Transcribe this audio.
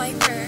JayTheSwiper.